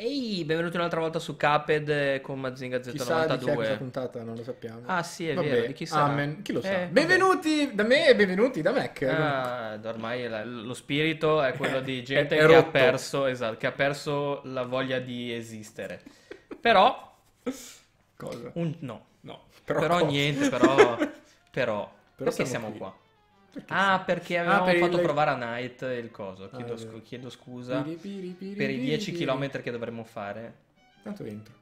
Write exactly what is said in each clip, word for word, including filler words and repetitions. Ehi, benvenuti un'altra volta su Caped con Mazinga Z novantadue. Chissà di chi è questa puntata, non lo sappiamo. Ah sì, è vabbè, vero, di chi sarà? Amen, chi lo sa. Eh, benvenuti vabbè. Da me e benvenuti da Mac. Ah, ormai è la, lo spirito è quello di gente è, è che rotto. ha perso, esatto, che ha perso la voglia di esistere. Però cosa? Un, no, no, però, però niente, però però, però perché siamo, siamo qua? Perché ah, perché avevamo ah, per fatto il... provare a Night il coso. Chiedo, ah, scu chiedo scusa piri, piri, piri, per i dieci chilometri che dovremmo fare. Tanto entro.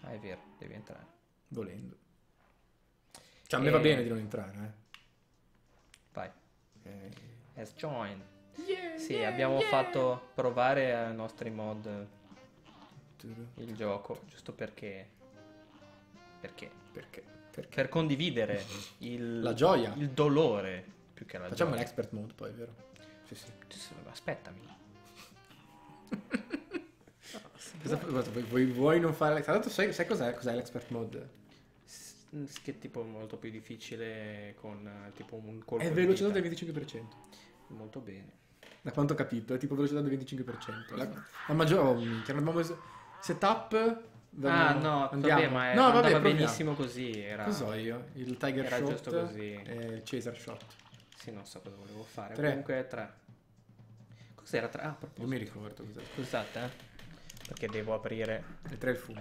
Ah, è vero, devi entrare. Volendo. Cioè, a e... me va bene di non entrare, eh. Vai. Okay. Let's join. Yeah, sì, yeah, abbiamo yeah. fatto provare ai nostri mod il gioco, giusto perché... Perché? Perché? Perché? Per condividere il, la gioia, il dolore più che la Facciamo gioia. Facciamo l'expert mode poi, vero? Sì, sì. Aspettami. Cosa, cosa, vuoi, vuoi non fare... Tra l'altro sai, sai cos'è cos'è l'expert mode? S che tipo molto più difficile con tipo un colpo. È velocità del venticinque per cento. Molto bene. Da quanto ho capito, è tipo velocità del venticinque per cento. La, la maggiore... Cioè, setup... Ah no, vabbè, ma no, vabbè, andava benissimo così. Era, cosa so io? Il Tiger era Shot giusto così. E il Chaser Shot. Sì, non so cosa volevo fare. Tre. Comunque tre. Cos'era tre? Ah, proprio. Non mi ricordo cos'era. Scusate, eh? Perché devo aprire. E tre è il fumo.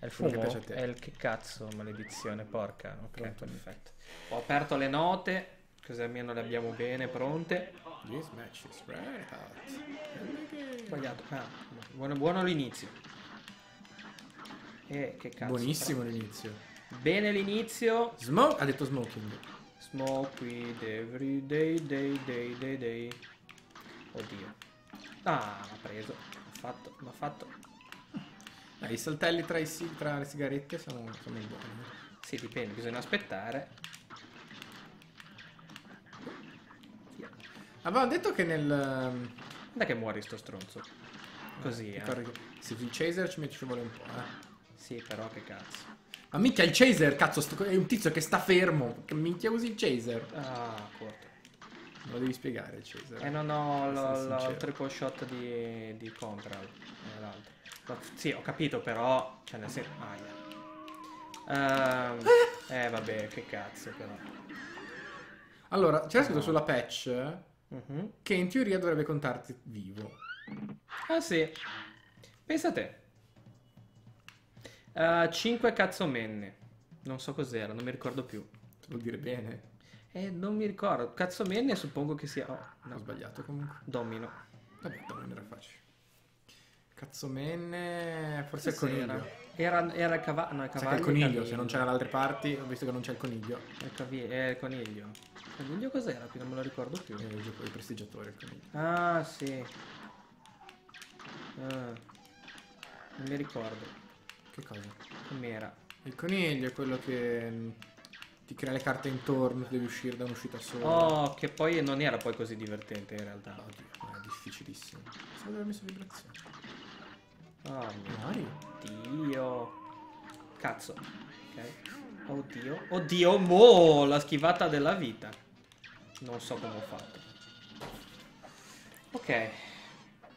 È il fumo? Che piace a te. È il che cazzo, maledizione, porca. Ok, pronto, perfetto. Ho aperto le note, così almeno le abbiamo bene pronte. This match is right hot. Sbagliato. Ah, buono, buono l'inizio. Eh, che cazzo. Buonissimo l'inizio. Bene l'inizio. Smoke. Ha detto smoking. Smoke weed every day, day, day, day, day. Oddio. Ah, l'ha preso. L'ha fatto, l'ha fatto. Dai, i saltelli tra, i sig tra le sigarette sono, sono buoni. Sì, dipende, bisogna aspettare. Yeah. Avevamo detto che nel... Quando è che muori sto stronzo? Così, eh. eh. Se il chaser ci metti ci vuole un po', eh. Sì, però che cazzo. Ma minchia il Chaser, cazzo, sto, è un tizio che sta fermo. Che minchia usi il Chaser? Ah, corto. Me lo devi spiegare il Chaser. Eh no, no, il triple shot di, di Contral. No, sì, ho capito, però... Cioè, nel senso... Ah, yeah. um, eh, vabbè, che cazzo, però. Allora, c'è scritto no. sulla patch mm-hmm. che in teoria dovrebbe contarti vivo. Ah, sì. Pensa a te. Uh, cinque cazzomenne. Non so cos'era, non mi ricordo più. Vuol dire bene. Eh, non mi ricordo. Cazzomenne suppongo che sia... Oh, no. Ho sbagliato comunque. Domino. Vabbè, domino era facile. Cazzomenne... Forse il coniglio. Era, era il cavallo. No, il cavaglio. C'è il coniglio, cavigli. Se non c'era da altre parti, ho visto che non c'è il coniglio. Il eh, il coniglio. Il coniglio cos'era? Non me lo ricordo più. Eh, il, il prestigiatore, il coniglio. Ah, sì. Ah. Non mi ricordo. Che cosa? Com'era? Il coniglio è quello che ti crea le carte intorno, devi uscire da un'uscita sola. Oh, che poi non era poi così divertente in realtà. Oddio, era difficilissimo. Pensavo di aver messo vibrazione. Oh mio Mario. Dio. Cazzo. Ok. Oddio. Oddio, boh, la schivata della vita. Non so come ho fatto. Ok.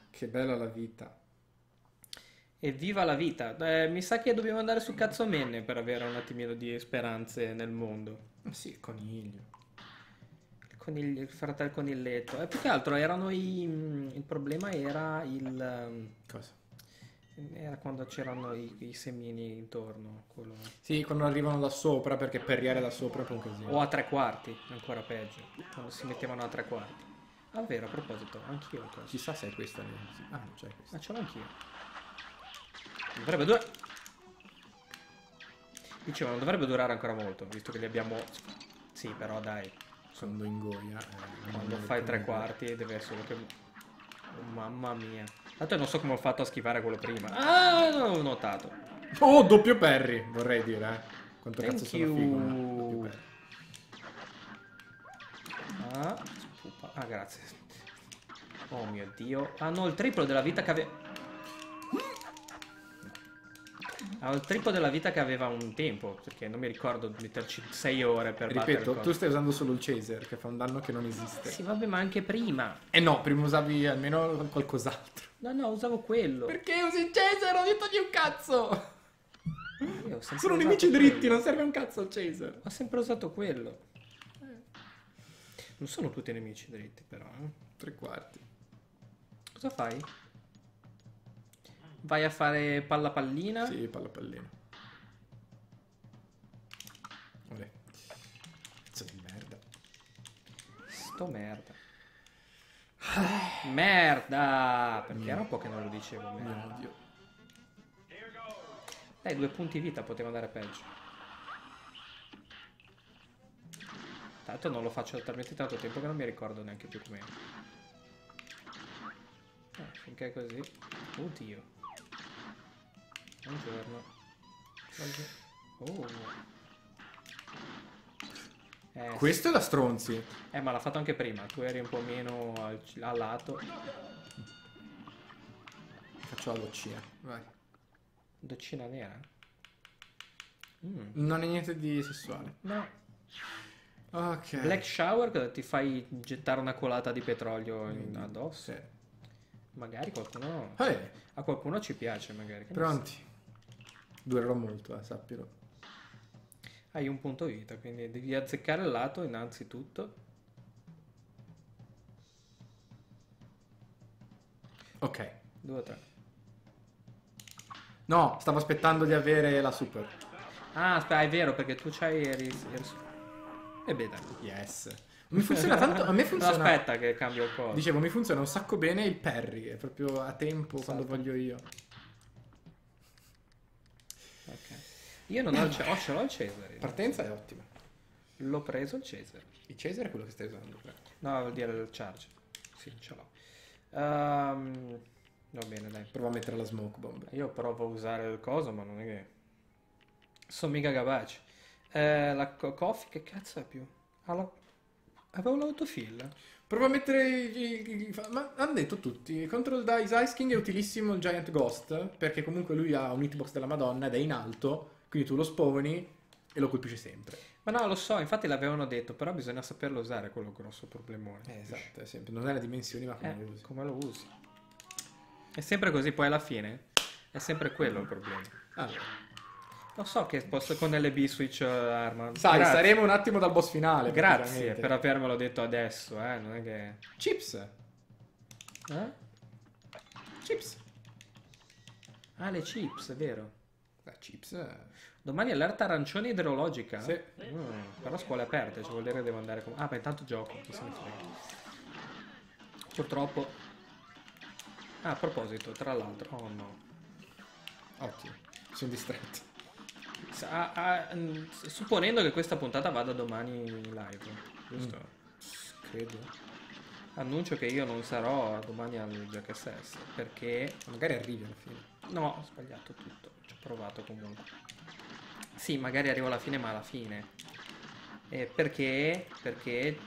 Che bella la vita. Evviva la vita. Eh, mi sa che dobbiamo andare su cazzomenne per avere un attimino di speranze nel mondo. Sì, il coniglio. Il coniglio, il fratello coniglietto. Eh, più che altro erano i... Il problema era il... Cosa? Era quando c'erano i, i semini intorno. Quello... Sì, quando arrivano da sopra, perché perriare da sopra è un casino. O a tre quarti, ancora peggio. Quando si mettevano a tre quarti. Ah, vero, a proposito, anch'io. Chissà se è questa. Ah, non c'è questa. Ma ce l'ho anch'io. Dovrebbe durare. Dicevo, non dovrebbe durare ancora molto, visto che li abbiamo. Sì, però dai. Sono in goia. Eh, Quando fai tre quarti deve solo che. Oh, mamma mia. Tanto non so come ho fatto a schivare quello prima. Ah, non ho notato. Oh, doppio Perry, vorrei dire, eh. Quanto Thank cazzo you. sono figo, no? Doppio Perry. Ah, spupa. Ah, grazie. Oh mio Dio. Hanno ah, il triplo della vita che avevo. Ha il triplo della vita che aveva un tempo, perché non mi ricordo di metterci sei ore per battere. Ripeto, tu stai usando solo il Chaser, che fa un danno che non esiste. Sì, vabbè, ma anche prima. Eh no, prima usavi almeno qualcos'altro. No, no, usavo quello. Perché usi il Chaser? Ho detto di un cazzo! Io sono nemici dritti, non serve un cazzo il Chaser. Ho sempre usato quello. Non sono tutti nemici dritti, però. Eh? Tre quarti. Cosa fai? Vai a fare palla pallina? Sì, palla pallina. Olè. Cazzo di merda. Sto merda. Merda! Perché mm. era un po' che non lo dicevo. Mio Dio. Dai, due punti vita, poteva andare peggio. Tanto non lo faccio talmente tanto tempo che non mi ricordo neanche più com'era. Ah, finché è così. Oddio. Buongiorno. Oh. Eh, questo sì. È da stronzi. Eh, ma l'ha fatto anche prima. Tu eri un po' meno al, al lato. Faccio la doccina. Vai. Doccina nera? Mm. Non è niente di sessuale. No. Ok. Black shower, cosa ti fai gettare una colata di petrolio mm. addosso? Sì. Magari qualcuno... Hey. A qualcuno ci piace, magari. Che pronti? So. Durerò molto, eh, sappilo. Hai un punto vita, quindi devi azzeccare il lato innanzitutto. Ok. Due o tre. No, stavo aspettando di avere la super. Ah, aspetta, è vero, perché tu c'hai... Eri... Eri... E beh, dai. Yes. Mi funziona tanto, a me funziona. No, aspetta che cambio cosa. Dicevo, mi funziona un sacco bene il Perry, è proprio a tempo, esatto. Quando voglio io. Ok. Io non ho il Cesare, oh, ce l'ho il Cesare. Partenza è ottima. L'ho preso il Cesare. Il Cesare è quello che stai usando. No, vuol dire il charge. Sì, ce l'ho. Um, va bene, dai. Provo a mettere la smoke bomb. Io provo a usare il coso, ma non è che sono mica capace. Eh, la coffee che cazzo è più? Allora. Avevo l'autofill. Prova a mettere i, i, ma hanno detto tutti. Control Dice Ice King è utilissimo il Giant Ghost, perché comunque lui ha un hitbox della Madonna ed è in alto, quindi tu lo spawni e lo colpisci sempre. Ma no, lo so, infatti l'avevano detto, però bisogna saperlo usare, quello grosso problemone. Eh, esatto, è sempre. Non è la dimensione, ma come eh, lo usi. Come lo usi. È sempre così, poi alla fine è sempre quello il problema. Allora. Lo so che posso con L B switch arma. Sai, grazie. Saremo un attimo dal boss finale. Grazie per avermelo detto adesso, eh. Non è che... Chips. Eh? Chips. Ah, le chips, è vero. La chips. Domani allerta arancione idrologica. Sì. Mm, però scuole aperte, cioè vuol dire che devo andare con... Ah, ma intanto gioco. Purtroppo. Ah, a proposito, tra l'altro. Oh no. Occhio. Sono distratto. A, a, supponendo che questa puntata vada domani in live, giusto? Mm. Credo. Annuncio che io non sarò domani al Jack S S, perché magari arrivi alla fine. No, ho sbagliato tutto, ci ho provato comunque. Sì, magari arrivo alla fine, ma alla fine eh, perché? Perché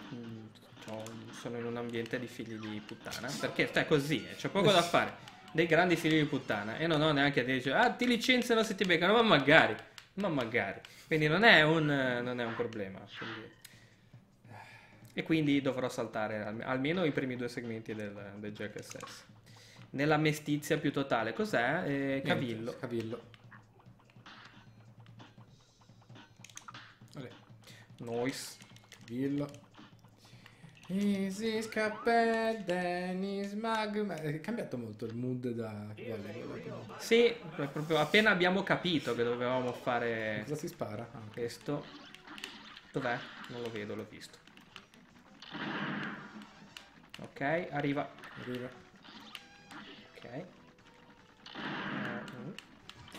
cioè, sono in un ambiente di figli di puttana. Perché è così, eh, c'è poco da fare. Dei grandi figli di puttana. E non ho neanche a dire, ah, ti licenziano se ti beccano. Ma magari. Ma magari. Quindi non è un, non è un problema. Quindi... E quindi dovrò saltare almeno i primi due segmenti del, del Jack S S. Nella mestizia più totale. Cos'è? Eh, cavillo. Niente, cavillo. Olè. Noise. Cavillo. Is is Caped, then is magma. È cambiato molto il mood da... Sì, proprio appena abbiamo capito che dovevamo fare... Cosa si spara? Ah, okay. Questo. Dov'è? Non lo vedo, l'ho visto. Ok, arriva. Arriva. Ok.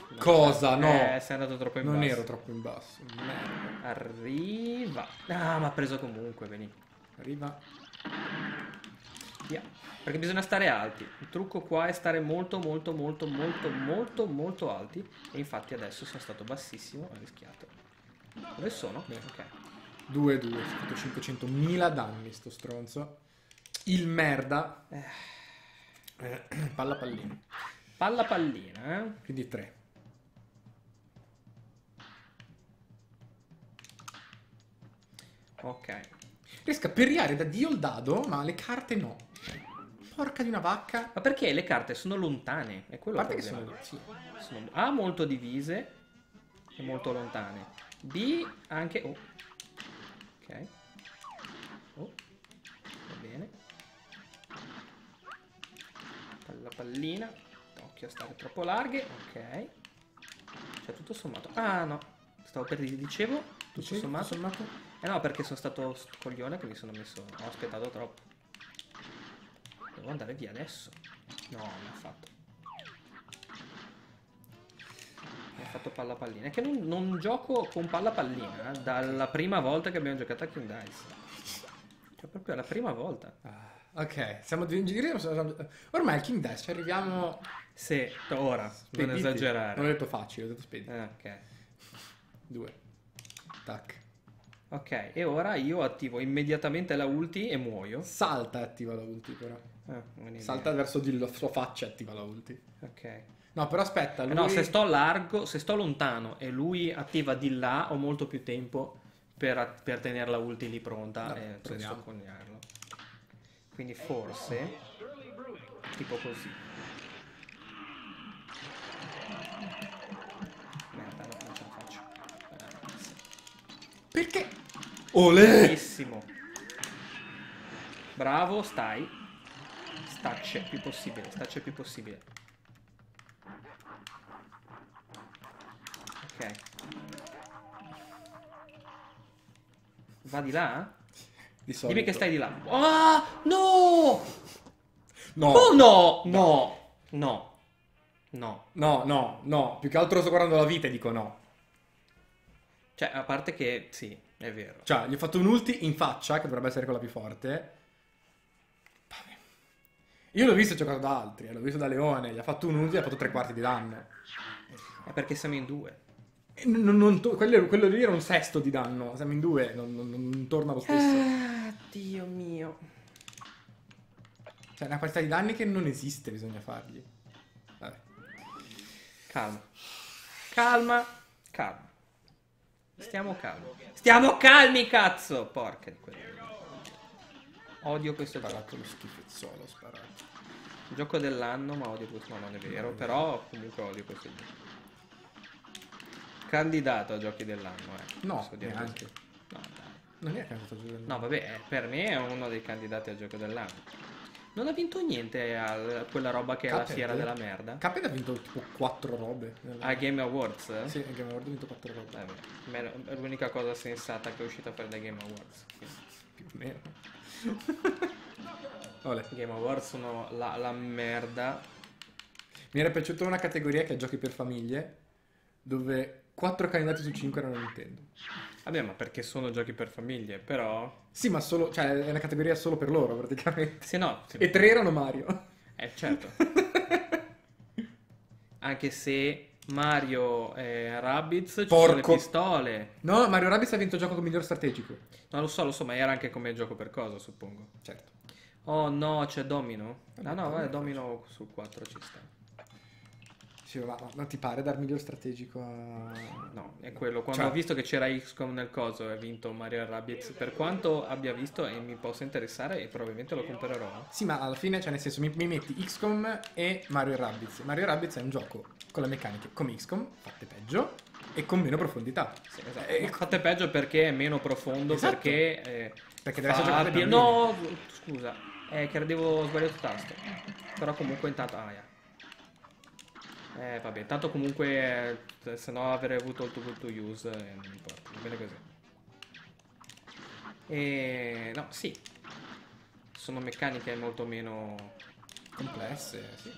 Uh, Cosa? No! Eh, sei andato troppo in non basso. Non ero troppo in basso. Merda. Arriva. Ah, ma ha preso comunque, veni. Arriva. Via. Perché bisogna stare alti. Il trucco qua è stare molto molto molto molto molto molto alti. E infatti adesso sono stato bassissimo. Ho rischiato. Dove sono? Beh. Ok. due due. Ho fatto cinquecentomila danni sto stronzo. Il merda. Eh. Palla pallina. Palla pallina eh? Quindi tre. ok. Riesco a perriare da Dio il dado, ma le carte no. Porca di una vacca. Ma perché le carte sono lontane? È quello. A parte che sono, sì, sono A molto divise e molto lontane. B anche... Oh. Ok. Oh. Va bene. Palla pallina. Occhio a stare troppo larghe. Ok. Cioè tutto sommato... Ah no. Stavo per dire, dicevo. Tutto sì, sommato. Tutto sommato. Eh no, perché sono stato coglione che mi sono messo... Ho aspettato troppo. Devo andare via adesso. No, mi ha fatto. Mi ha fatto palla pallina. È che non, non gioco con palla pallina eh, dalla prima volta che abbiamo giocato a King Dice. Cioè proprio la prima volta. Ah, ok, siamo ormai al King Dice, ci arriviamo. Se ora, spediti. Non esagerare. Non ho detto facile, ho detto spediti. Ah, ok. Due. Tac. Ok, e ora io attivo immediatamente la ulti e muoio. Salta e attiva la ulti però. Ah, salta verso di la sua faccia e attiva la ulti. Ok. No, però aspetta, lui... No, se sto largo, se sto lontano e lui attiva di là, ho molto più tempo per, per tenere la ulti lì pronta, no, e per socconiarlo. Quindi forse... Tipo così. Merda, no, non ce la faccio. Perché? Olè! Bravissimo. Bravo, stai. Stacce più possibile, stacce più possibile. Ok. Va di là? Di solito. Dimmi che stai di là. Ah, no! No! Oh, no! No! No! No! No, no, no. Più che altro sto guardando la vita e dico no. Cioè, a parte che, sì, è vero. Cioè, gli ho fatto un ulti in faccia, che dovrebbe essere quella più forte. Io l'ho visto giocato da altri, l'ho visto da Leone, gli ha fatto un ulti e ha fatto tre quarti di danno. È perché siamo in due. Non, non, quello, quello lì era un sesto di danno, siamo in due, non, non, non torna lo stesso. Ah, Dio mio. Cioè, una quantità di danni che non esiste, bisogna fargli. Vabbè. Calma. Calma. Calma. Stiamo calmi. Stiamo calmi, cazzo! Porca di quella. Odio questo gioco. Lo schifezzolo, sparato. Gioco dell'anno, ma odio questo. No, non è vero, però comunque odio questo gioco. Candidato a giochi dell'anno, eh. No, so neanche. No, dai. Non è candidato a gioco dell'anno. No, vabbè, per me è uno dei candidati al gioco dell'anno. Non ha vinto niente a quella roba che Caped, è la fiera della merda. Caped ha vinto tipo quattro robe. Nella... A Game Awards? Eh? Sì, a Game Awards ha vinto quattro robe. È l'unica cosa sensata che è uscita per le Game Awards. Quindi. Più o meno. Olè. Game Awards sono la, la merda. Mi era piaciuta una categoria che è giochi per famiglie, dove quattro candidati su cinque erano Nintendo. Vabbè, ma perché sono giochi per famiglie, però... Sì, ma solo, cioè, è una categoria solo per loro, praticamente. Sì, no, sì. E tre erano Mario. Eh, certo. Anche se Mario eh, Rabbids, porco, ci sono le pistole. No, Mario Rabbids ha vinto il gioco come miglior strategico. No, lo so, lo so, ma era anche come gioco per cosa, suppongo. Certo. Oh no, c'è Domino? Ah no, vabbè, Domino sul quattro ci sta. Sì, ma non ti pare dar miglior strategico a... No, è quello. Quando cioè... ho visto che c'era X COM nel coso e ha vinto Mario Rabbids, per quanto abbia visto e mi possa interessare, e probabilmente lo comprerò. Sì, ma alla fine, cioè nel senso, mi, mi metti X COM e Mario Rabbids. Mario Rabbids è un gioco con le meccaniche come X COM, fatte peggio e con meno profondità. Sì, esatto. E... fatte peggio perché è meno profondo, esatto. Perché... Eh, perché deve essere giocato. No, scusa, eh, credevo sbagliato tasto. Però comunque intanto... Ah, yeah. Eh vabbè, tanto comunque eh, se no avrei avuto il tool to use, eh, non importa, va bene così. E no, sì. Sono meccaniche molto meno complesse, sì.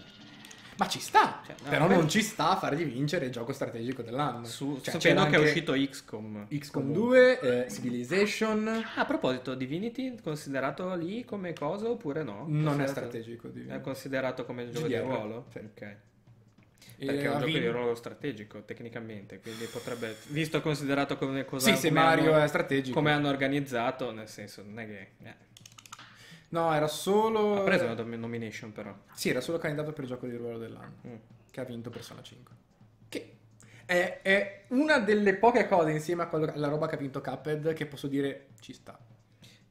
Ma ci sta! Cioè, no, però vabbè, non ci sta a fargli vincere il gioco strategico dell'anno. Su, cioè, sapendo che è uscito X COM. X COM due, eh, Civilization. Ah, a proposito, Divinity considerato lì come cosa oppure no? Non è strategico, Divinity. È considerato come gioco di ruolo? Sì. Ok. Perché è un gioco di ruolo strategico tecnicamente, quindi potrebbe, visto e considerato come cosa, sì, se Mario hanno, è strategico, come hanno organizzato, nel senso non è che eh. no, era solo, ha preso una nomination però, sì, era solo candidato per il gioco di ruolo dell'anno, mm. che ha vinto Persona cinque, che è, è una delle poche cose insieme a quello, alla roba che ha vinto Cuphead, che posso dire ci sta.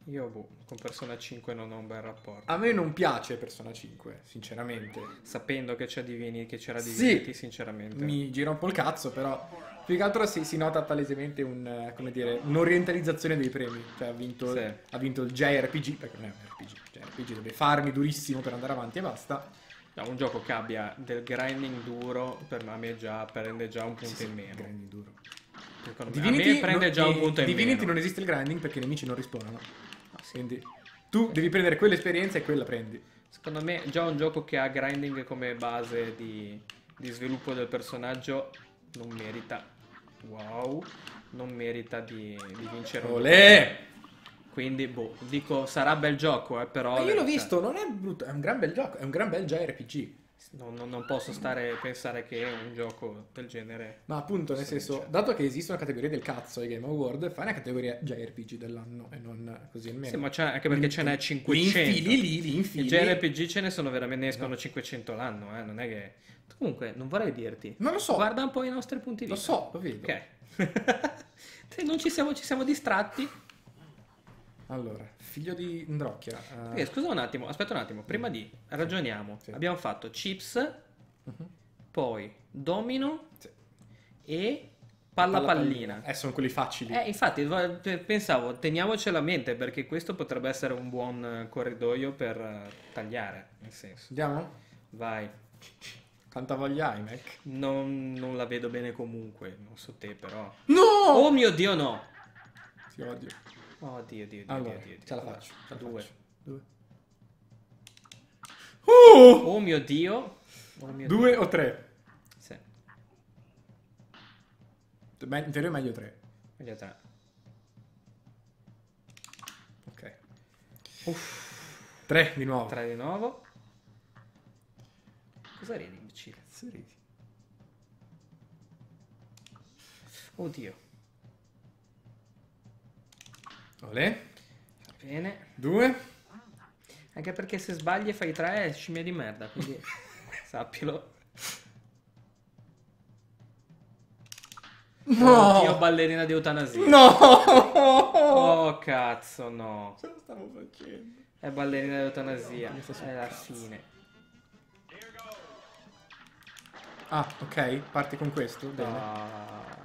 Io boh, con Persona cinque non ho un bel rapporto. A me non piace Persona cinque, sinceramente. Sapendo che c'era Divinity, sì, sinceramente mi gira un po' il cazzo, però più che altro si, si nota palesemente un, come dire, un'orientalizzazione dei premi. Cioè ha vinto, sì. ha vinto il J R P G, perché non è un R P G, J R P G deve farmi durissimo per andare avanti e basta. No, un gioco che abbia del grinding duro per me già prende già un punto sì, in meno. Grinding duro. Divinity, a me prende non, già un punto in meno. Divinity non esiste il grinding perché i nemici non rispondono. Quindi tu devi prendere quell'esperienza e quella prendi. Secondo me già un gioco che ha grinding come base di, di sviluppo del personaggio non merita, wow, non merita di, di vincere. Olè! Quindi boh, dico sarà bel gioco eh, però... Ma io l'ho visto, non è brutto, è un gran bel gioco, è un gran bel J R P G. No, no, non posso stare a pensare che è un gioco del genere. Ma appunto, nel senso, certo. dato che esiste una categoria del cazzo ai Game Awards, fai una categoria J R P G dell'anno e non così almeno. Sì, ma c'è anche perché ce n'è cinquecento. Li infili lì, li infili. I J R P G ce ne sono veramente, ne escono no. cinquecento l'anno, eh, non è che... Comunque, non vorrei dirti. Ma lo so. Guarda un po' i nostri punti di vista. Lo so, lo vedo. Ok. non ci siamo, ci siamo distratti. Allora, figlio di Ndrocchia. Uh... Eh, scusa un attimo, aspetta un attimo. Prima di, ragioniamo. Sì. Abbiamo fatto Chips, uh-huh. poi Domino sì. e Palla Pallina. Eh, sono quelli facili. Eh, infatti, pensavo, teniamocela a mente perché questo potrebbe essere un buon corridoio per tagliare, nel senso. Andiamo? Vai. Quanta voglia hai, Mac? Non, non la vedo bene comunque, non so te però. No! Oh mio Dio, no! Ti odio. Oh Dio, Dio, Dio, allora, Dio, Dio, Dio. Ce la faccio. Ce la Due. Faccio. Due. Uh! Oh mio Dio. Oh mio Due Dio. O tre? Sì. In teoria è meglio tre. Meglio tre. Ok. Uff. Tre di nuovo. Tre di nuovo. Cosa ridi, imbecille? Cazzo ridi. Oddio. Olè. Va bene. Due. Anche perché se sbagli e fai tre è scimmia di merda, quindi sappilo. No! Io ballerina di eutanasia. No! Oh cazzo, no. Ce lo stavo facendo. È ballerina di eutanasia. No, è la cazzo. Fine. Ah, ok. Parti con questo? No. Bene.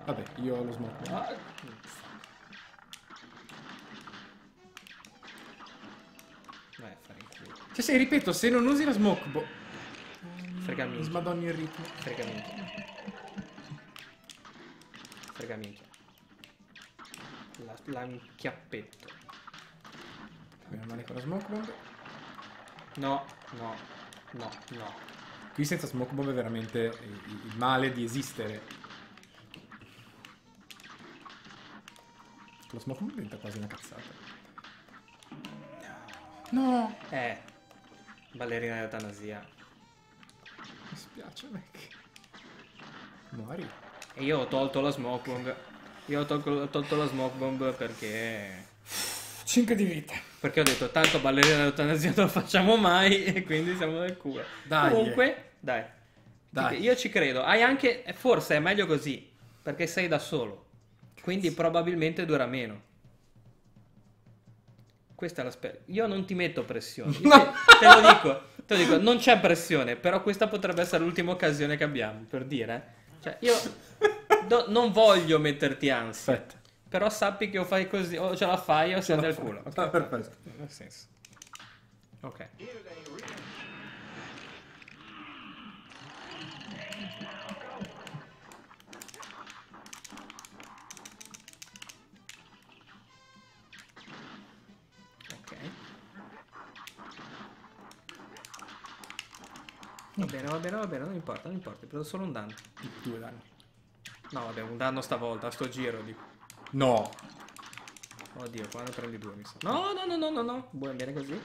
Vabbè, io lo smocco. Ah. Cioè se ripeto, se non usi la smoke boh. Fregaminchia. Smadogni il ritmo. Fregaminchia. Fregaminchia. L'anchiappetto. Bene male con la smoke bomb. No, no, no, no. Qui senza smoke bomb è veramente il male di esistere. Lo smoke bomb diventa quasi una cazzata. No! Eh. Ballerina di eutanasia. Mi spiace, Mac. Muori. E io ho tolto la smoke bomb. Io ho, tol ho tolto la smoke bomb perché... cinque di vita. Perché ho detto, tanto ballerina di eutanasia non la facciamo mai e quindi siamo nel culo. Dai. Comunque, dai. dai. Io ci credo. Hai anche... Forse è meglio così. Perché sei da solo. Quindi Cazzo. probabilmente dura meno. Questa è la Io non ti metto pressione. No. Te, te lo dico, te lo dico, non c'è pressione, però questa potrebbe essere l'ultima occasione che abbiamo, per dire. Cioè, io do, non voglio metterti ansia. Aspetta. Però sappi che o fai così, o ce la fai o sei del culo. Okay. Ah, perfetto. Nel senso. Ok. Va bene, va bene, va bene, non importa, non importa, ho preso solo un danno. Due danni. No, vabbè, un danno stavolta, a sto giro, dico. No. Oddio, qua ne prendi due, mi sa. No, no, no, no, no, no. Buon, bene così.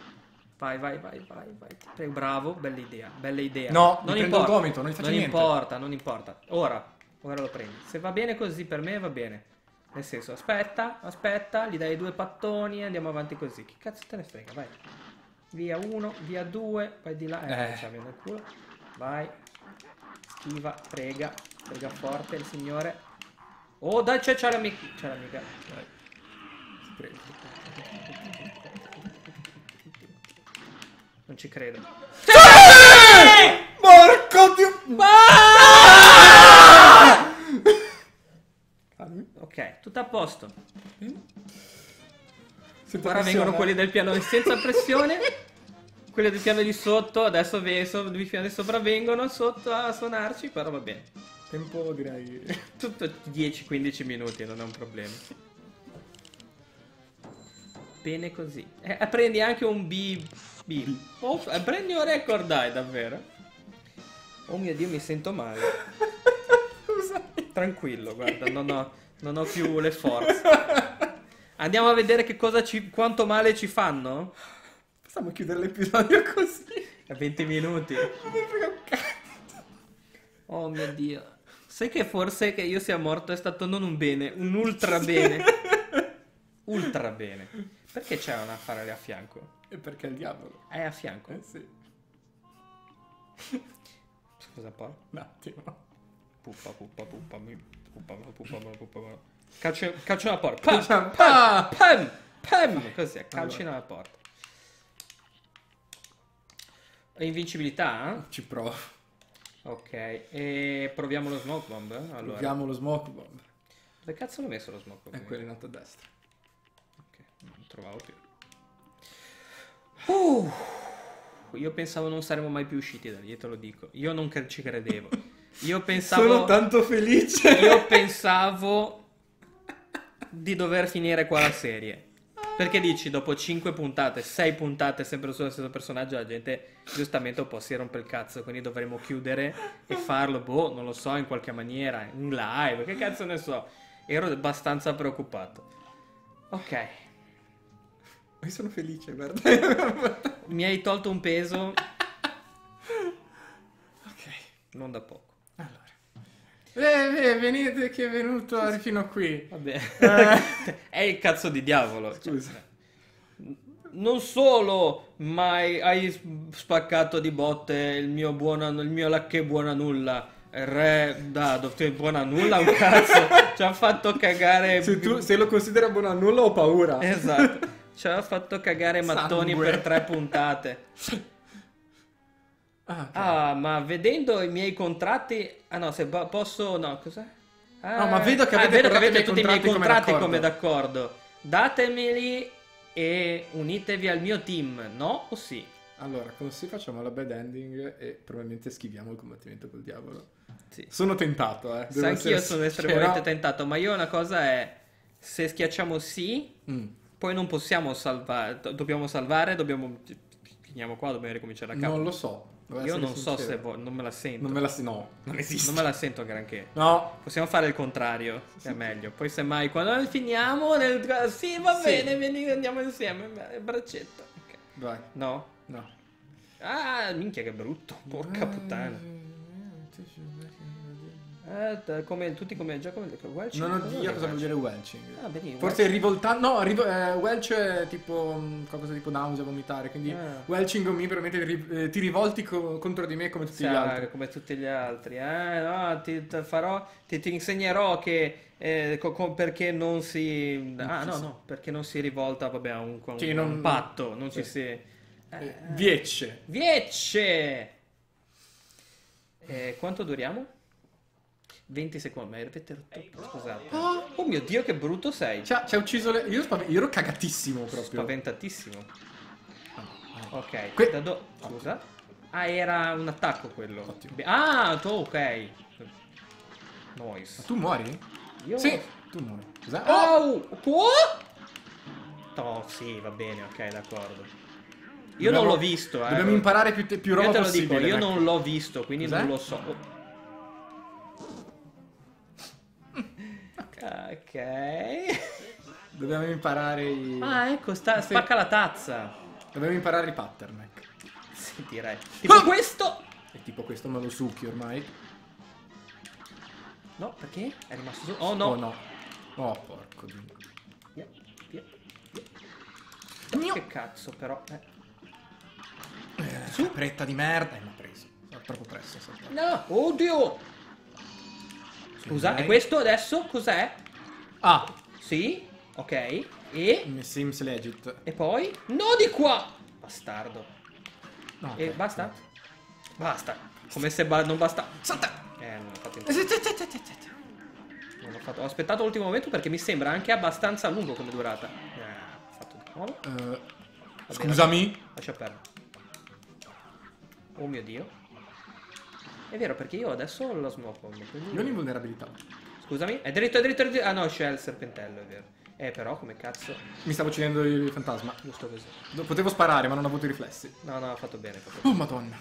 Vai, vai, vai, vai, vai. Bravo, bella idea, bella idea. No, non importa, gomito, non, non importa, non importa. Ora, ora lo prendi. Se va bene così, per me va bene. Nel senso, aspetta, aspetta, gli dai due pattoni e andiamo avanti così. Che cazzo te ne frega, vai. Via uno, via due, vai di là, eh, eh. Ci avviene il culo. Vai, schiva, prega, Pega forte il signore. Oh dai, c'è l'amica. C'è l'amica. Non ci credo. Porco di... Ok, tutto a posto. Ora vengono quelli del piano senza pressione. Quelli del piano di sotto, adesso il piano di sopra vengono sotto a suonarci, però va bene. Tempo direi... Tutto dieci quindici minuti, non è un problema. Bene così. Eh, prendi anche un B... B. Oh, eh, prendi un record, dai, davvero. Oh mio Dio, mi sento male. Tranquillo, guarda, non ho, non ho più le forze. Andiamo a vedere che cosa ci... quanto male ci fanno? Possiamo chiudere l'episodio così? A venti minuti. Oh mio Dio. Sai che forse che io sia morto è stato non un bene, un ultra bene. Ultra bene. Perché c'è una fara lì a fianco? E perché il diavolo? È a fianco? Eh sì. Scusa un po'. Un attimo. Puppa, puppa, puppa, puppa, puppa, puppa. Calcio, calcio alla porta. Pam, pam, pam, pam. Così, calci alla porta. Invincibilità? Ci provo. Ok, e proviamo lo smoke bomb. Allora. Proviamo lo smoke bomb. Dove cazzo l'ho messo lo smoke bomb? È quello in alto a destra. Ok, non lo trovavo più. Uh, io pensavo non saremmo mai più usciti da lì, te lo dico. Io non cre ci credevo. Io pensavo. Sono tanto felice. Io pensavo di dover finire qua la serie. Perché dici, dopo cinque puntate, sei puntate sempre sullo stesso personaggio, la gente giustamente un po' si rompe il cazzo, quindi dovremmo chiudere e farlo, boh, non lo so, in qualche maniera, in live, che cazzo ne so. Ero abbastanza preoccupato. Ok. Io sono felice, guarda. Mi hai tolto un peso. Ok. Non da poco. Eh, eh, venite che è venuto scusa. Fino a qui. Vabbè. Eh. È il cazzo di diavolo. Scusa. Cioè, non solo, ma hai spaccato di botte il mio buona, il mio lacche buona nulla. Re da buona nulla un cazzo. Ci ha fatto cagare. Se, tu, se lo considera buona nulla ho paura. Esatto. Ci ha fatto cagare mattoni Sangue. Per tre puntate. Ah, okay. Ah, ma vedendo i miei contratti... Ah no, se posso... No, cos'è? Ah, no, ma vedo che avete, ah, vedo che avete tutti i miei contratti come d'accordo. Datemeli e unitevi al mio team, no o sì? Allora, così facciamo la bad ending e probabilmente schiviamo il combattimento col diavolo. Sì. Sono tentato, eh. Sai anch'io sono estremamente tentato, ma io una cosa è... Se schiacciamo sì, mm. poi non possiamo salvare... Dobbiamo salvare, dobbiamo... Finiamo qua, dobbiamo ricominciare da capo. Non lo so. Io non sincero. So se non me la sento. Non me la sento, no, non esiste. Non me la sento granché. No. Possiamo fare il contrario, sì, è sì. meglio. Poi semmai quando finiamo nel... Sì, va sì. bene, vieni, andiamo insieme, braccetto. Okay. Vai. No? No. Ah, minchia che brutto, porca puttana. Eh, come, tutti come... Già come... Welching? Non ho idea cosa, cosa vuol dire Welching. Ah, benissimo. Forse rivoltante... No, rivo eh, Welch è tipo... qualcosa tipo nausea, vomitare. Quindi ah. Welching on me permette di eh, ti rivolti co contro di me come tutti sì, gli altri. Come tutti gli altri. Eh, no, ti, ti farò... Ti, ti insegnerò che... Eh, perché non si... Ah, no, no. Perché non si rivolta, vabbè, a un, un, sì, non, un patto. Non sì. ci si... Eh, Viecce. Viecce! Eh, quanto duriamo? venti secondi, ma avete rotto, scusate. Oh, oh mio Dio, che brutto sei. Ci ha ucciso le... Io, spav... Io ero cagatissimo proprio. Spaventatissimo. Oh, oh. Ok, que... da do... Scusa. Okay. Ah, era un attacco quello. Ottimo. Ah, tu ok. Noise. Ma tu muori? Io... Sì, tu muori. Scusa. Oh! Tu? Oh, sì, va bene, ok, d'accordo. Io Dobbiamo... non l'ho visto, eh. Dobbiamo imparare più, te... più roba possibile. Io te lo dico, io ecco. non l'ho visto, quindi Cos'è? non lo so. Oh. Ok. Dobbiamo imparare i... Ah, ecco, sta... spacca la tazza. Dobbiamo imparare i pattern, ecco. Sì, direi. Tipo ah! questo. E tipo questo me lo succhi ormai. No, perché? È rimasto su... Oh, no. Oh, no. Oh, porco di... Yeah, yeah, yeah. No. Che cazzo, però. Eh. Eh, su. Pretta di merda. Eh, mi ha preso. Sono troppo presto. Sono troppo. No, oddio. Scusa, okay. E questo adesso cos'è? Ah. Sì, ok. E? Mi seems legit. E poi? No, di qua! Bastardo. No, okay. E basta? Basta. Come se ba non basta. Salta! Eh, non l'ho fatto in tempo. Non l'ho fatto. Ho aspettato l'ultimo momento perché mi sembra anche abbastanza lungo come durata. Eh, ho fatto di nuovo. Uh, Vabbè, scusami. Lascia, lascia perdere. Oh mio Dio. È vero, perché io adesso lo smoco. Quindi... non invulnerabilità. Scusami? È dritto, è dritto, è dritto. Ah no, c'è il serpentello, è vero. Eh, però, come cazzo? Mi stavo uccidendo il fantasma. Giusto così. Potevo sparare, ma non ho avuto i riflessi. No, no, ho fatto bene. Ho fatto bene. Oh, madonna.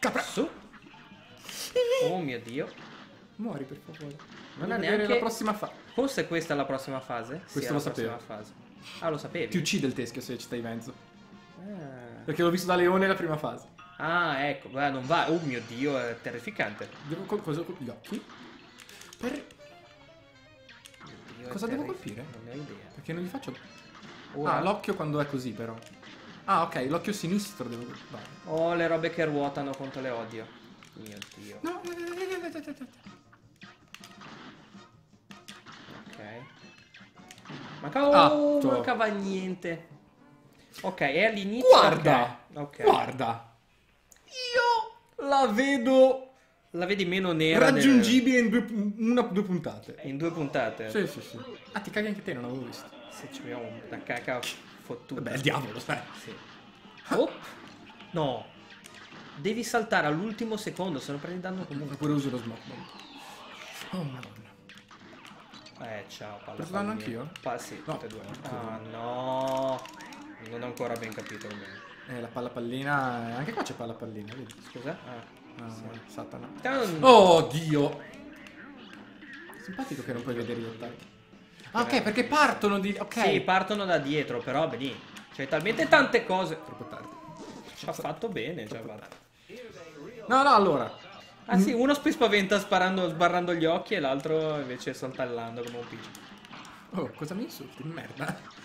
Capra! Su. Oh mio Dio. Muori, per favore. Non ha neanche... la prossima fase. Forse questa è la prossima fase? Questo sì, lo sapevo. Fase. Ah, lo sapevi? Ti uccide il teschio se ci stai in mezzo. Ah. Perché l'ho visto da Leone la prima fase. Ah, ecco, guarda, non va. Oh mio Dio, è terrificante. Devo qualcosa con gli occhi. Per... Dio, cosa devo colpire? Non ne ho idea. Perché non gli faccio... Ora. Ah, l'occhio quando è così, però. Ah, ok, l'occhio sinistro devo... Vai. Oh, le robe che ruotano, quanto le odio. Mio Dio. No, ok. Mancava... Oh, mancava niente. Ok, è all'inizio... Guarda! Okay. Okay. Guarda! Io la vedo... La vedi meno nera... Raggiungibile nelle... in due, una, due puntate. In due puntate? Sì, sì, sì. Ah, ti caghi anche te, non l'avevo visto. Se ci abbiamo una caca fottuta. Vabbè, il diavolo, sai. Sì. Oh. No. Devi saltare all'ultimo secondo, se no prendi danno comunque. Pure uso lo smoke bomb. Oh, madonna. Eh, ciao, palla. Preso danno anch'io? Sì, no. Tutte e due. Ah, no. Non ho ancora ben capito almeno. Eh, la palla pallina... Anche qua c'è palla pallina, vedi? Scusa? Ah, ah sì. Satana. Tan. Oh, Dio! Simpatico che non puoi vedere gli attacchi. Ah, ok, perché partono di... Ok. Sì, partono da dietro, però, vedi. C'è talmente tante cose... Troppo tardi. Ci ha fatto bene, ci ha fatto. No, no, allora. Ah, sì, uno si spaventa sparando, sbarrando gli occhi e l'altro invece saltellando come un piccio. Oh, cosa mi insulti? Merda.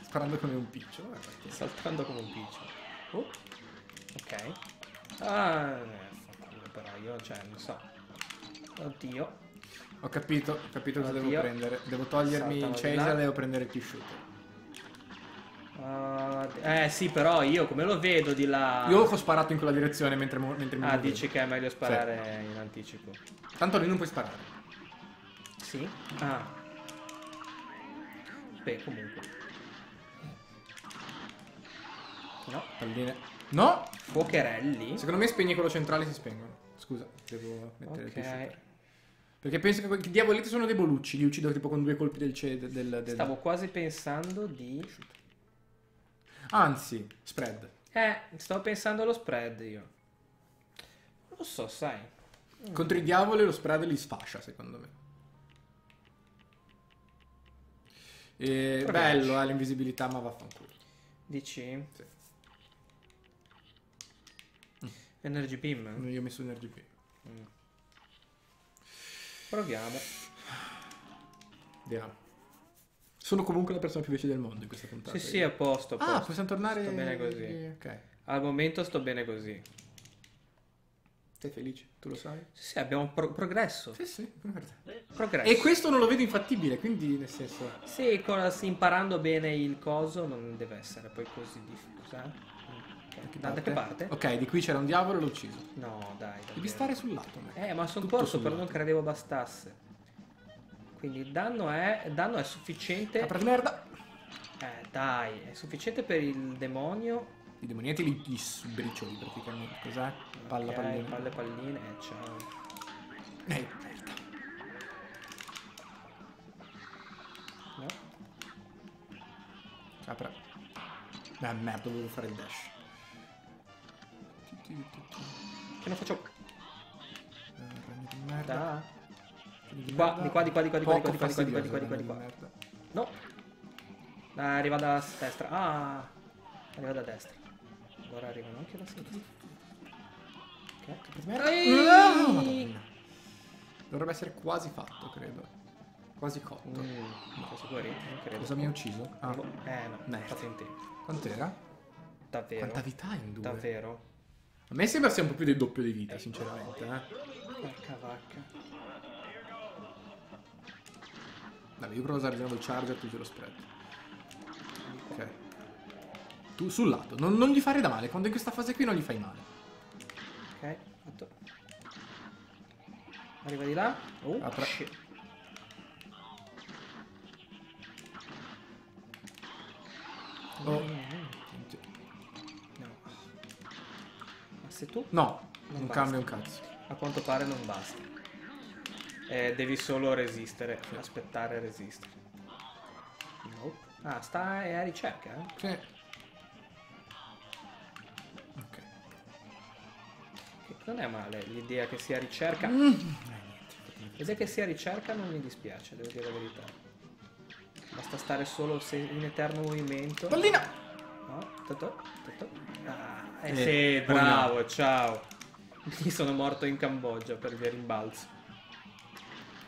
Sparando come un piccio, guarda. Saltando come un piccio. Oh. Ok. Ah, eh, però io, cioè, non so. Oddio. Ho capito, ho capito cosa devo prendere. Devo togliermi il Cesare e devo prendere il T-Shooter. Uh, eh sì, però io come lo vedo di là... Io ho sparato in quella direzione mentre, mentre mi... Ah, dici che è meglio sparare sì, in anticipo. Tanto lì non puoi sparare. Sì? Ah. Beh, comunque... No, palline. No! Fuocherelli? Secondo me spegni quello centrale, si spengono. Scusa, devo mettere okay. Il perché penso che i diavoletti sono dei bolucci. Li uccido tipo con due colpi del C. Del, del, del... Stavo quasi pensando di... Anzi, spread. Eh, stavo pensando allo spread io. Non lo so, sai. Contro mm. i diavoli lo spread li sfascia, secondo me. E... Bello, eh, l'invisibilità, ma vaffanculo. Dici? Sì. Energy Pim? Io ho messo Energy Pim. Mm. Proviamo. Andiamo. Sono comunque la persona più felice del mondo in questa puntata. Sì, sì, a posto, a posto. Ah, possiamo tornare... Sto bene così. Ok. Al momento sto bene così. Sei felice? Tu lo sai? Sì, sì, abbiamo pro progresso. Sì, sì, guarda. Progresso. E questo non lo vedo infattibile, quindi nel senso... Sì, con, imparando bene il coso non deve essere poi così difficile. Da che parte? Ok, di qui c'era un diavolo e l'ho ucciso. No, dai. Davvero. Devi stare sul lato. Man. Eh, ma sono corso, però non credevo bastasse. Quindi il danno è, il danno è sufficiente. Apri merda. Eh, dai, è sufficiente per il demonio. I demoniati li, li sbricioli praticamente. Cos'è? Palla, okay, palline. Palle, palline. Eh, ciao. Ehi, merda. No. Apra. Ah, merda, dovevo fare il dash. Che non faccio? Merda. Di qua, di qua, di qua, di qua, di qua, di qua, di qua, di qua, di qua, di qua, di qua. No. Arriva da destra. Ah. Arriva da destra. Ora arrivano anche da sinistra. Ok. Dovrebbe essere quasi fatto, credo. Quasi cotto. Cosa mi ha ucciso? Eh no, paziente. Quant'era? Davvero. Quanta vita in due? Davvero. A me sembra sia un po' più del doppio di vita, sinceramente. Eh. Porca vacca. Dai, io provo a usare di nuovo il charge e tu ce lo spread. Ok. Tu sul lato, non, non gli fare da male. Quando in questa fase qui non gli fai male. Ok, fatto. Arriva di là. Oh, apra. Shit. Oh. No. Ma se tu... No, non, non cambia un cazzo. A quanto pare non basta. Eh, devi solo resistere, sì. Aspettare e resistere. No. Ah, sta è a ricerca, eh? Sì. Ok. Non è male l'idea che sia ricerca. Mm. L'idea che sia ricerca non mi dispiace, devo dire la verità. Basta stare solo se in eterno movimento. Pallina! No, toto, toto. Ah, eh, eh sì, bravo, buono. Ciao. Mi sono morto in Cambogia per via rimbalzo.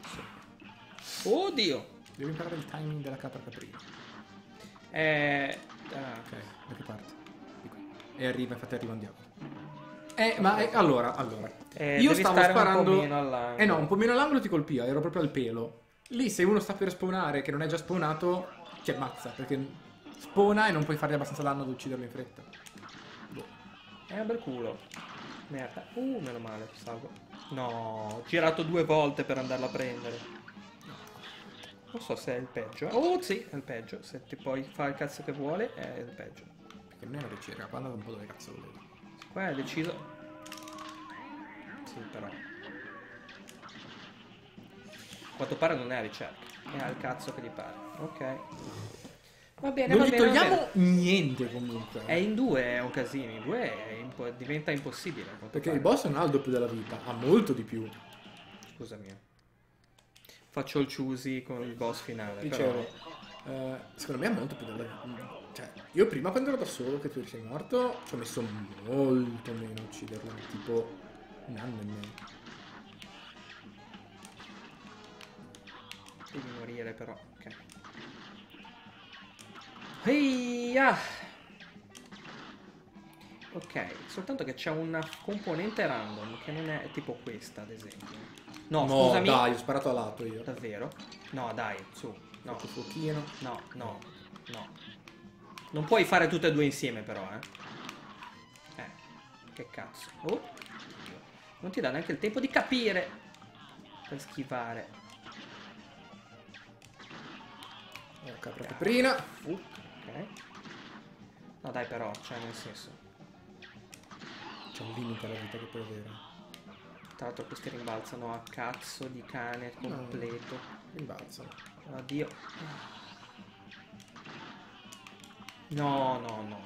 Sì. Oddio! Devo imparare il timing della capra caprina. Eh... Ah. Ok, da che parte? Di qui. E arriva, infatti arriva un diavolo. Eh, okay. Ma eh, allora, allora. Eh, io stavo sparando... Un po' meno all'angolo. Eh no, un po' meno all'angolo ti colpiva, ero proprio al pelo. Lì se uno sta per spawnare che non è già spawnato ti ammazza, perché spawna e non puoi fargli abbastanza danno ad ucciderlo in fretta. Boh. È un bel culo. Merda. Uh, meno male, salvo. No, ho girato due volte per andarla a prendere. Non so se è il peggio. Oh sì, è il peggio. Se ti puoi fare il cazzo che vuole è il peggio. Perché non è una ricerca, parla un po' dove cazzo volevo. Qua è deciso. Sì, però. A quanto pare non è a ricerca, è al cazzo che gli pare. Ok. Va bene, non va bene. Non gli togliamo va bene. Niente comunque. È in due, è un casino, in due è impo diventa impossibile. Perché pare. Il boss non ha il doppio della vita, ha molto di più. Scusa mia. Faccio il ciusi con il boss finale. Dicevo, però... eh, secondo me ha molto più della vita. Cioè, io prima quando ero da solo che tu sei morto, ci ho messo molto meno a ucciderlo, tipo un anno e mezzo. Devi morire però, ok. Eia! Ok, soltanto che c'è una componente random che non è tipo questa, ad esempio. No, no scusami. Dai, ho sparato a lato io. Davvero? No, dai, su. No, un pochino. No, no, no. Non puoi fare tutte e due insieme però, eh. Eh, che cazzo. Oh. Non ti dà neanche il tempo di capire. Per schivare. Capra caprina. Uh, ok. No dai però, cioè nel senso. C'è un limite alla vita che puoi avere. Tra l'altro questi rimbalzano a cazzo di cane completo. No, rimbalzano. Oddio. No, no, no.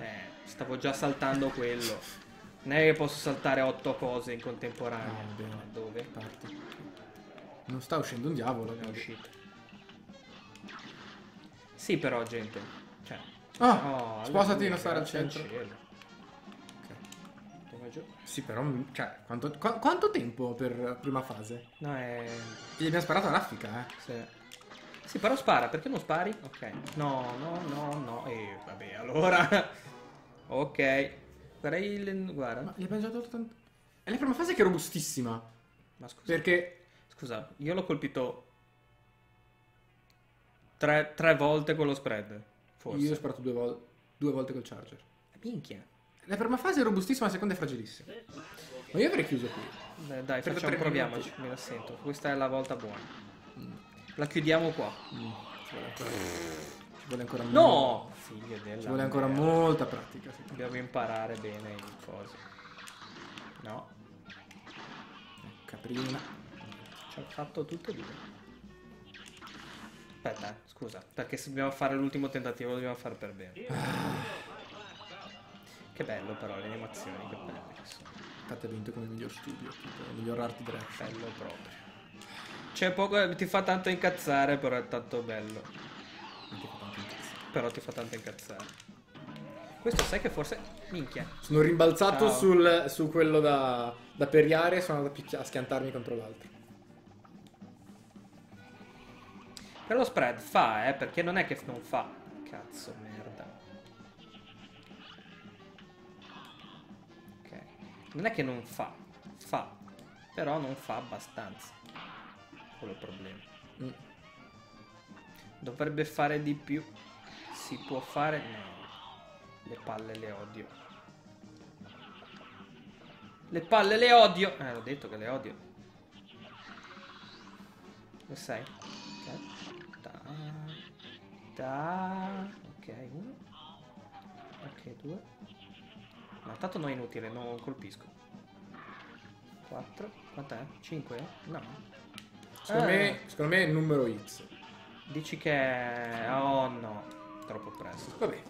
Eh, stavo già saltando quello. Non è che posso saltare otto cose in contemporanea. No, dove? Parti. Non sta uscendo un diavolo. Non è uscito. Sì però gente, cioè... Ah, oh, spostati, non stare al centro. Cielo. Ok. Sì però, cioè, quanto, qu quanto tempo per prima fase? No, è... Gli abbiamo sparato all'affica, eh. Sì. Sì però spara, perché non spari? Ok. No, no, no, no. E vabbè, allora... ok. Sarei il... guarda. Ma gli abbiamo già dato tanto... È la prima fase che è robustissima. Ma scusa. Perché... Scusa, io l'ho colpito... Tre, tre volte con lo spread, forse. Io ho sparato due, vol due volte col charger. Minchia. La prima fase è robustissima, la seconda è fragilissima. Ma io avrei chiuso qui. Beh, dai, facciamo, proviamoci, mi rassento. Questa è la volta buona. Mm. La chiudiamo qua. Mm. Ci vuole ancora molta... No! Figlio della Ci vuole ancora mia. molta pratica. Dobbiamo imparare bene le cose. No. Caprina. Ci ho fatto tutto lì. Aspetta, eh, scusa, perché se dobbiamo fare l'ultimo tentativo lo dobbiamo fare per bene. Che bello però, le animazioni, che belle che sono. Infatti ha vinto come miglior studio, tipo, miglior art direction. Bello proprio. C'è poco, ti fa tanto incazzare, però è tanto bello. Non ti fa tanto incazzare. Però ti fa tanto incazzare. Questo sai che forse... Minchia. Sono rimbalzato sul, su quello da, da periare e sono andato a schiantarmi contro l'altro. Però lo spread fa, eh, perché non è che non fa. Cazzo, merda. Ok. Non è che non fa. Fa. Però non fa abbastanza. Quello è il problema. Mm. Dovrebbe fare di più. Si può fare? No. Le palle le odio. Le palle le odio. Eh, l'ho detto che le odio. Lo sai? Ok. Da. Da. Ok, uno. Ok, due. Ma no, tanto non è inutile, non colpisco. quattro. Quant'è? cinque? No. Secondo, eh. me, secondo me è il numero X. Dici che... Oh no. Troppo presto. Vabbè.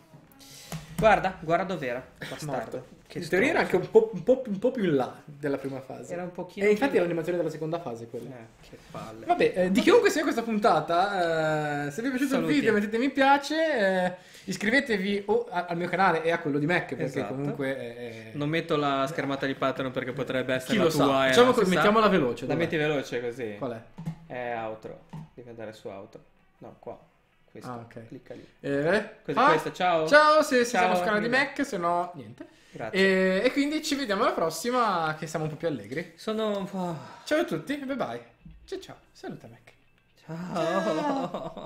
Guarda, guarda dov'era. Bastardo. Che in teoria era anche un po', un, po', un po' più in là della prima fase. Era un pochino. E infatti più... era l'animazione della seconda fase quella. Eh, che palle. Vabbè, eh, di chiunque sia questa puntata, eh, se vi è piaciuto Saluti. il video mettete mi piace, eh, iscrivetevi o a, al mio canale e a quello di Mac, perché esatto. comunque... Eh, non metto la schermata di Patreon perché potrebbe essere chi la lo tua. Sa. Diciamo che mettiamola veloce. La metti veloce così. Qual è? È outro. Devi andare su outro. No, qua. Questo. Ah, ok. Clicca lì. Eh, Così, ah, questo. Ciao. Ciao, se siamo sul canale di Mac, se no niente. Grazie. E, e quindi ci vediamo alla prossima, che siamo un po' più allegri. Sono un po'... Ciao a tutti, bye bye. Ciao ciao, saluta Mac. Ciao. Ciao.